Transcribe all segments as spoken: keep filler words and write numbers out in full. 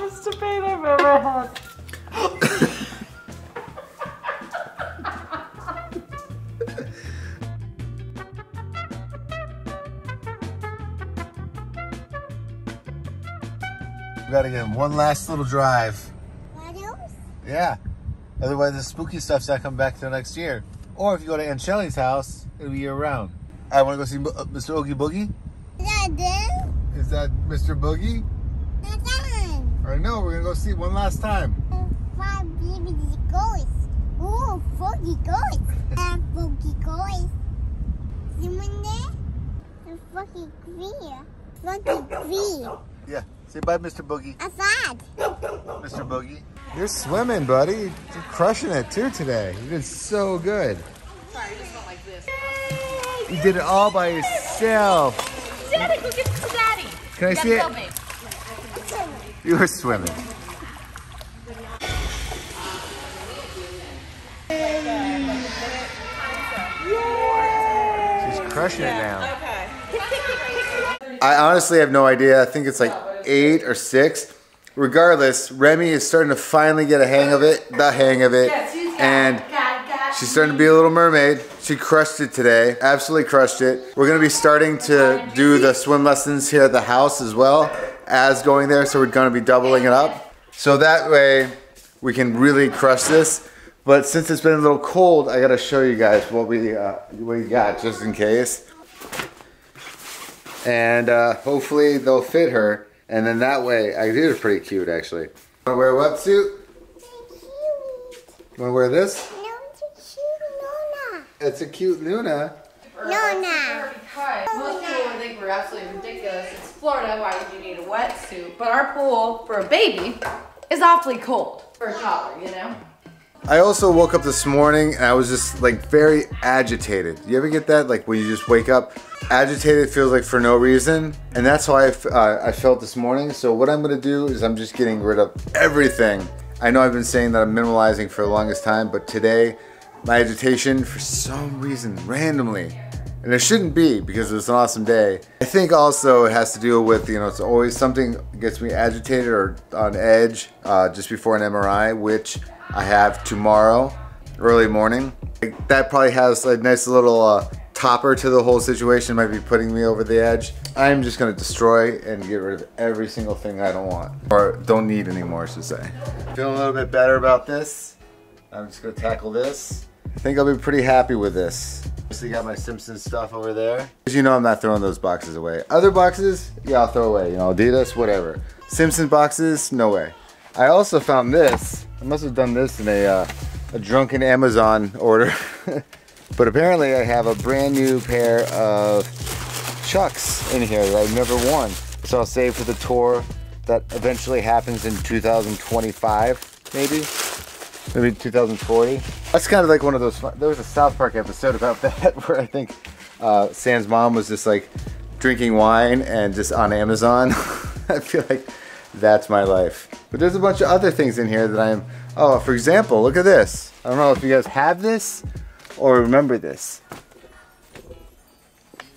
toughest debate I've ever had. We gotta get one last little drive. Adios? Yeah. Otherwise the spooky stuff's not coming back till next year. Or if you go to Aunt Shelley's house, it'll be year round. I wanna go see Mister Oogie Boogie. Is that him? Is that Mister Boogie? That's him. I know, we're gonna go see it one last time. Five baby ghosts. Ooh, foggy ghosts. Five foggy ghosts. Someone there? The fucking clear. Fucking clear. Yeah. Say bye, Mister Boogie. I'm sad. Mister Boogie. You're swimming, buddy. You're crushing it, too, today. You did so good. Sorry, I just felt like this. Yay, you did it all by yourself. Daddy, go get some daddy. Can I see it? You were swimming. Yay. She's crushing it now. Okay. I honestly have no idea. I think it's like eight or six. Regardless, Remy is starting to finally get a hang of it, the hang of it, and she's starting to be a little mermaid. She crushed it today, absolutely crushed it. We're gonna be starting to do the swim lessons here at the house as well as going there, so we're gonna be doubling it up. So that way we can really crush this. But since it's been a little cold, I gotta show you guys what we, uh, what we got just in case. And uh, hopefully they'll fit her. And then that way, I do it pretty cute actually. Wanna wear a wetsuit? It's cute. Wanna wear this? No, it's a cute Luna. It's a cute Luna. Luna. Most people would think we're absolutely ridiculous. It's Florida, why would you need a wetsuit? But our pool for a baby is awfully cold for a toddler, you know? I also woke up this morning and I was just like very agitated. You ever get that? Like when you just wake up, agitated feels like for no reason. And that's how I, uh, I felt this morning. So what I'm gonna do is I'm just getting rid of everything. I know I've been saying that I'm minimalizing for the longest time, but today my agitation for some reason, randomly, and it shouldn't be because it was an awesome day. I think also it has to do with, you know, it's always something gets me agitated or on edge uh, just before an M R I, which I have tomorrow, early morning. Like, that probably has a nice little uh, topper to the whole situation, might be putting me over the edge. I'm just gonna destroy and get rid of every single thing I don't want, or don't need anymore, I should say. Feeling a little bit better about this. I'm just gonna tackle this. I think I'll be pretty happy with this. So you got my Simpsons stuff over there. As you know, I'm not throwing those boxes away. Other boxes, yeah, I'll throw away, you know, Adidas, whatever. Simpson boxes, no way. I also found this. I must have done this in a, uh, a drunken Amazon order. But apparently I have a brand new pair of Chucks in here that I've never worn. So I'll save for the tour that eventually happens in two thousand twenty-five, maybe? Maybe two thousand forty. That's kind of like one of those, there was a South Park episode about that where I think uh, Sam's mom was just like drinking wine and just on Amazon. I feel like that's my life. But there's a bunch of other things in here that I'm, oh, for example, look at this. I don't know if you guys have this or remember this.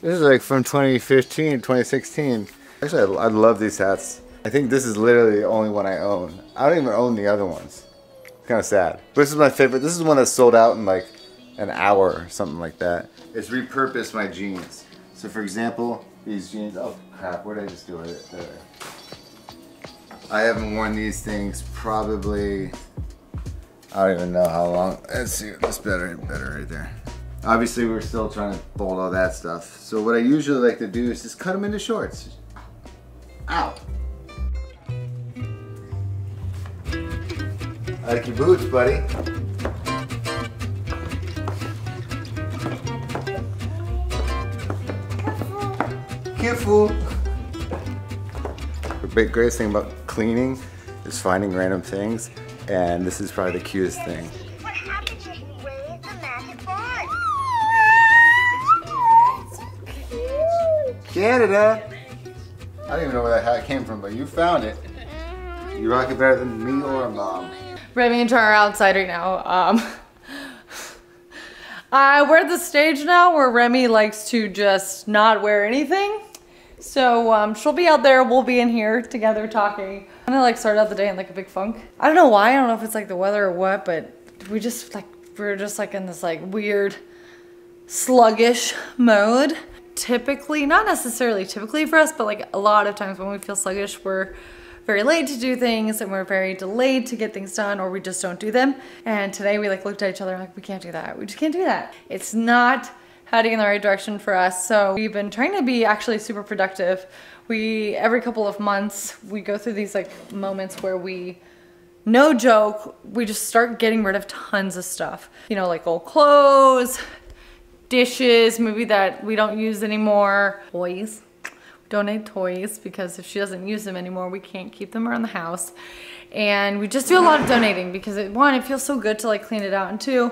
This is like from twenty fifteen, twenty sixteen. Actually, I, I love these hats. I think this is literally the only one I own. I don't even own the other ones. It's kind of sad. But this is my favorite. This is one that sold out in like an hour or something like that. It's repurposed my jeans. So for example, these jeans, oh crap, what did I just do with it? There. I haven't worn these things probably, I don't even know how long. Let's see, that's better, better right there. Obviously we're still trying to fold all that stuff. So what I usually like to do is just cut them into shorts. Ow. I like your boots, buddy. Careful. The greatest thing about cleaning is finding random things, and this is probably the cutest thing. What happens if you wave the magic wand? It's so cute. Canada! I don't even know where that hat came from, but you found it. You rock it better than me or mom. Remy and Char are outside right now. Um, uh, we're at the stage now where Remy likes to just not wear anything. So um, she'll be out there, we'll be in here together talking. And I like started out the day in like a big funk. I don't know why, I don't know if it's like the weather or what, but we just like, we were just like in this like weird sluggish mode. Typically, not necessarily typically for us, but like a lot of times when we feel sluggish, we're very late to do things and we're very delayed to get things done, or we just don't do them. And today we like looked at each other and like, we can't do that. We just can't do that. It's not heading in the right direction for us. So we've been trying to be actually super productive. We, every couple of months, we go through these like moments where we, no joke, we just start getting rid of tons of stuff. You know, like old clothes, dishes, maybe that we don't use anymore, toys. Donate toys because if she doesn't use them anymore, we can't keep them around the house. And we just do a lot of donating because it, one, it feels so good to like clean it out, and two,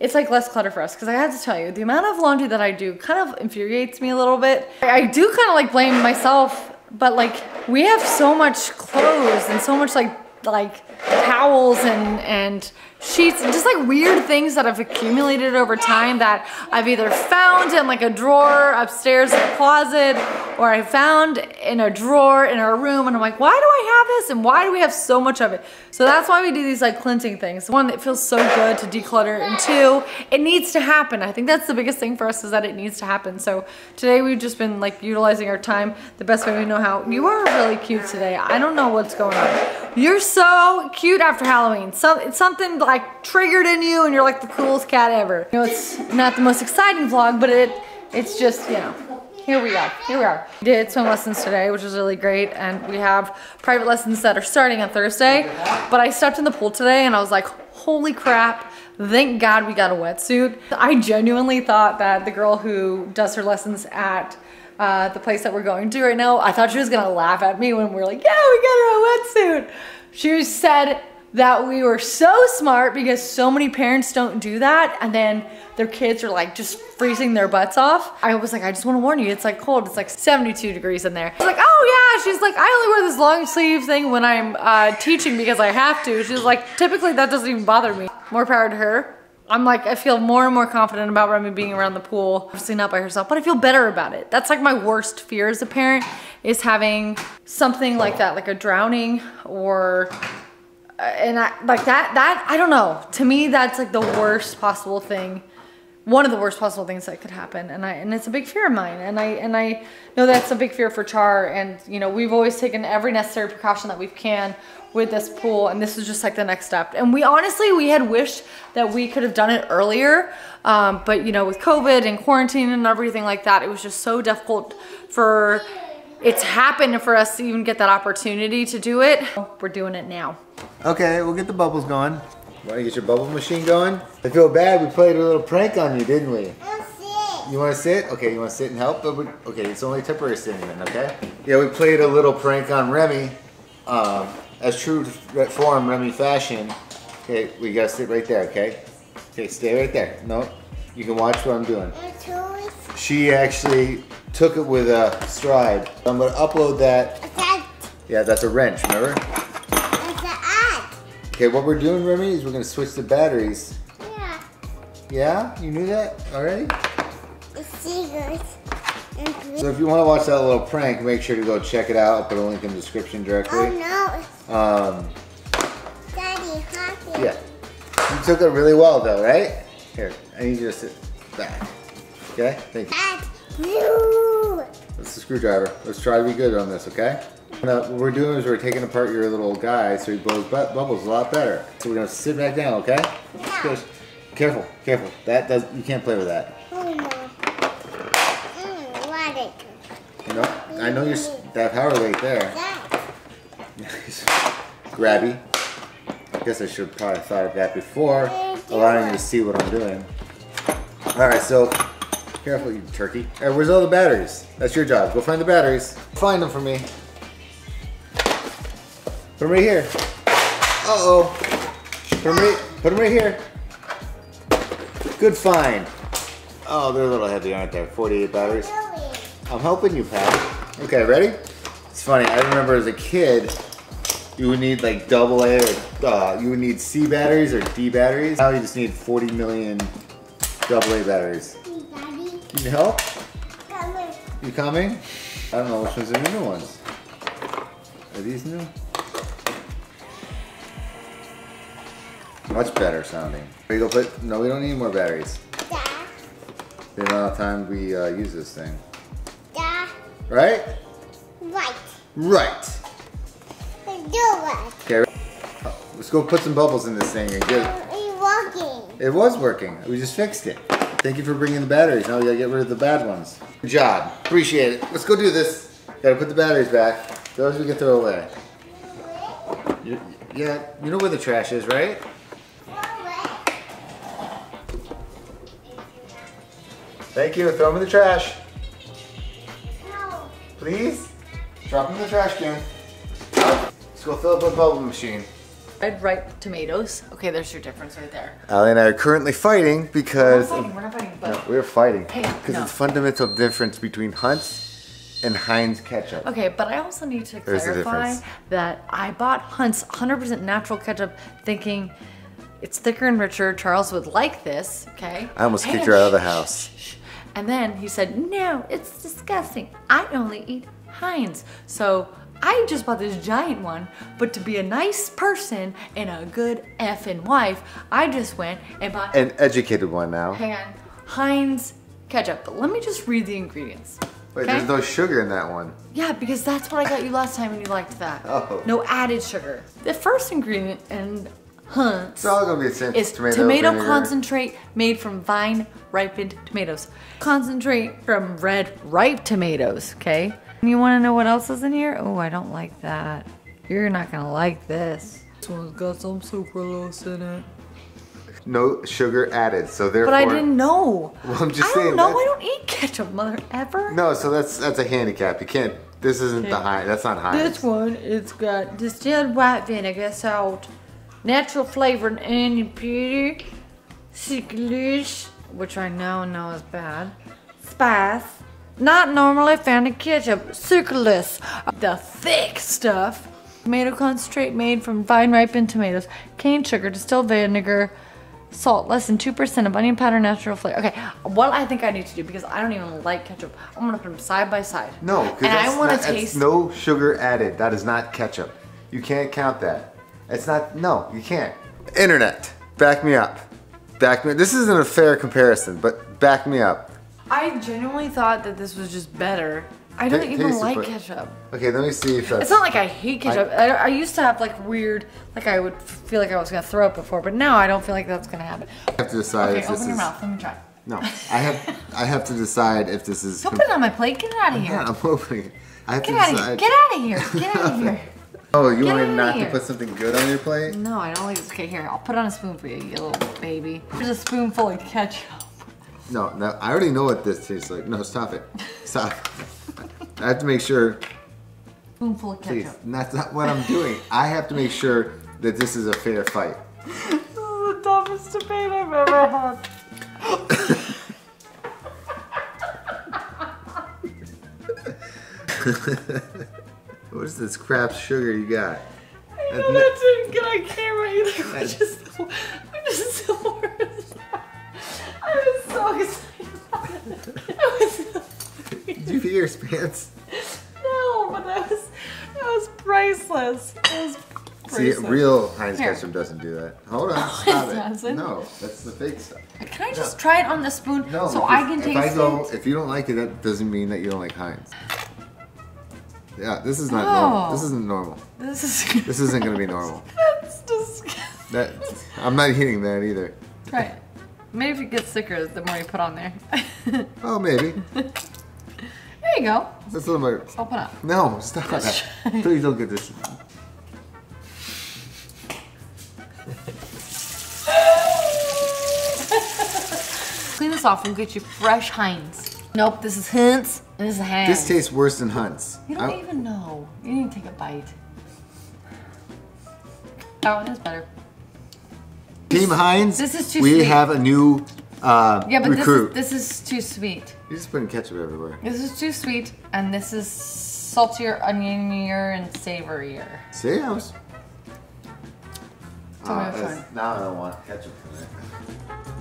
it's like less clutter for us. Because I have to tell you, the amount of laundry that I do kind of infuriates me a little bit. I do kind of like blame myself, but like we have so much clothes and so much like like towels and and sheets and just like weird things that I've accumulated over time that I've either found in like a drawer upstairs in the closet, or I found in a drawer in our room, and I'm like, why do I have this and why do we have so much of it? So that's why we do these like cleansing things. One, it feels so good to declutter, and two, it needs to happen. I think that's the biggest thing for us, is that it needs to happen. So today we've just been like utilizing our time the best way we know how. You are really cute today. I don't know what's going on. You're so cute after Halloween. So it's something like triggered in you and you're like the coolest cat ever. You know, it's not the most exciting vlog, but it it's just, you know, here we are, here we are. We did swim lessons today, which was really great, and we have private lessons that are starting on Thursday, but I stepped in the pool today and I was like, holy crap, thank God we got a wetsuit. I genuinely thought that the girl who does her lessons at uh, the place that we're going to right now, I thought she was gonna laugh at me when we were like, yeah, we got her a wetsuit. She said that we were so smart because so many parents don't do that, and then their kids are like just freezing their butts off. I was like, I just want to warn you, it's like cold. It's like seventy-two degrees in there. I was like, oh yeah. She's like, I only wear this long sleeve thing when I'm uh, teaching because I have to. She's like, typically that doesn't even bother me. More power to her. I'm like, I feel more and more confident about Remy being around the pool. Obviously not by herself, but I feel better about it. That's like my worst fear as a parent, is having something like that, like a drowning or, and I, like that, that, I don't know. To me, that's like the worst possible thing. One of the worst possible things that could happen. And I, and it's a big fear of mine. And I, and I know that's a big fear for Char. And you know, we've always taken every necessary precaution that we can with this pool. And this is just like the next step. And we honestly, we had wished that we could have done it earlier. Um, but you know, with COVID and quarantine and everything like that, it was just so difficult for, it's happened for us to even get that opportunity to do it. We're doing it now. Okay, we'll get the bubbles going. Want to get your bubble machine going? I feel bad, we played a little prank on you, didn't we? I want to sit. You want to sit? Okay, you want to sit and help? Okay, it's only temporary sitting then, okay? Yeah, we played a little prank on Remy. Um, as true form, Remy fashion. Okay, we got to sit right there, okay? Okay, stay right there. No, you can watch what I'm doing. She actually took it with a stride. I'm going to upload that. Yeah, that's a wrench, remember? Okay, what we're doing, Remy, is we're gonna switch the batteries. Yeah. Yeah? You knew that already? It's secret. So if you wanna watch that little prank, make sure to go check it out. I'll put a link in the description directly. Oh no. Um, Daddy, hockey. Yeah. You took it really well though, right? Here, I need you to sit back. Okay, thank you. That's the screwdriver. Let's try to be good on this, okay? What we're doing is we're taking apart your little guy so he blows bubbles a lot better. So we're gonna sit back down, okay? Yeah. Careful, careful. That does, you can't play with that. Oh no. Mm, you know, I know you're that power right there. Grabby. I guess I should have probably thought of that before, allowing you to see what I'm doing. All right, so careful, you turkey. All right, where's all the batteries? That's your job. Go find the batteries. Find them for me. Put them right here. Uh-oh. Put them right, put them right here. Good find. Oh, they're a little heavy, aren't they? forty-eight batteries. I'm helping you, Pat. Okay, ready? It's funny, I remember as a kid, you would need like double A or, uh, you would need C batteries or D batteries. Now you just need forty million double A batteries. Hey, Daddy. Need help? Coming. You coming? I don't know which ones are the new ones. Are these new? Much better sounding. We go put. No, we don't need more batteries. Yeah. The amount of time we uh, use this thing. Yeah. Right? Right. Right. Let's do it. Okay. Let's go put some bubbles in this thing and get it. It's working. It was working. We just fixed it. Thank you for bringing the batteries. Now we gotta get rid of the bad ones. Good job. Appreciate it. Let's go do this. Gotta put the batteries back. Those we can throw away. You, yeah, you know where the trash is, right? Thank you. Throw them in the trash. No. Please? Drop them in the trash can. Let's go fill up a bubble machine. Red ripe tomatoes. Okay, there's your difference right there. Allie and I are currently fighting because... We're not fighting, we're not fighting. But no, we're fighting. Because no. It's a fundamental difference between Hunt's and Heinz ketchup. Okay, but I also need to there's clarify that I bought Hunt's one hundred percent natural ketchup thinking it's thicker and richer, Charles would like this, okay? I almost and kicked her out of the house. And then he said, no, it's disgusting. I only eat Heinz. So I just bought this giant one, but to be a nice person and a good effing wife, I just went and bought- An educated one now. Hang on. Heinz ketchup. But let me just read the ingredients. Wait, okay? There's no sugar in that one. Yeah, because that's what I got you last time and you liked that. Oh. No added sugar. The first ingredient in Hunt's it's all gonna be the same. Is tomato, tomato concentrate made from vine ripened tomatoes. Concentrate from red ripe tomatoes, okay? You want to know what else is in here? Oh, I don't like that. You're not going to like this. This one's got some sucralose in it. No sugar added, so therefore... But I didn't know. Well, I'm just I saying. I don't know. I don't eat ketchup, mother ever. No, so that's that's a handicap. You can't... This isn't okay. the high. That's not high. This one, it's got distilled white vinegar, salt, natural flavor, and onion powder, sucralose, which I now know is bad, spice, not normally found in ketchup, sucralose, the thick stuff, tomato concentrate made from vine ripened tomatoes, cane sugar, distilled vinegar, salt, less than two percent of onion powder, natural flavor. Okay, what I think I need to do, because I don't even like ketchup, I'm gonna put them side by side. No, because that's, not, taste... that's no sugar added. That is not ketchup. You can't count that. It's not, no, you can't. Internet, back me up. Back me, this isn't a fair comparison, but back me up. I genuinely thought that this was just better. I don't even tasty, like ketchup. Okay, let me see if that's... It's not like I hate ketchup. I, I used to have like weird, like I would feel like I was gonna throw up before, but now I don't feel like that's gonna happen. I have to decide okay, if this is... Okay, open your mouth, let me try. No, I have I have to decide if this is... Don't put it on my plate, get it out of here. I'm, not, I'm opening it. I have get to decide. Get out of here, get out of here. Oh, you get wanted not here. to put something good on your plate? No, I don't like this. Okay, here, I'll put on a spoon for you, you little baby. There's a spoonful of ketchup. No, no, I already know what this tastes like. No, stop it. Stop. I have to make sure. Spoonful of ketchup. Please, that's not what I'm doing. I have to make sure that this is a fair fight. This is the toughest debate I've ever had. What is this crap sugar you got? I know that didn't get on camera either. We're just the, we're just the worst. I was so excited about it. I was so Did you pee your pants? No, but that was that was priceless. That was priceless. See, real Heinz ketchup doesn't do that. Hold on, oh, stop it. it. No, that's the fake stuff. Can I just no. try it on the spoon no, so I can if taste I go, it? If you don't like it, that doesn't mean that you don't like Heinz. Yeah, this is not oh. normal. This isn't normal. This is. This isn't gonna be normal. That's disgusting. That, I'm not eating that either. Right. Maybe if it gets thicker, the more you put on there. Oh, maybe. There you go. That's a little more. Open up. No, stop. Please don't get this. Clean this off and get you fresh Heinz. Nope, this is Hunt's. This is Heinz. This tastes worse than Hunt's. You don't I... even know. You need to take a bite. That one is better. Team Heinz, this is too we sweet. have a new uh, yeah, but recruit. This is, this is too sweet. You're just putting ketchup everywhere. This is too sweet, and this is saltier, onionier, and savorier. See, I was... Uh, now I don't want ketchup for that.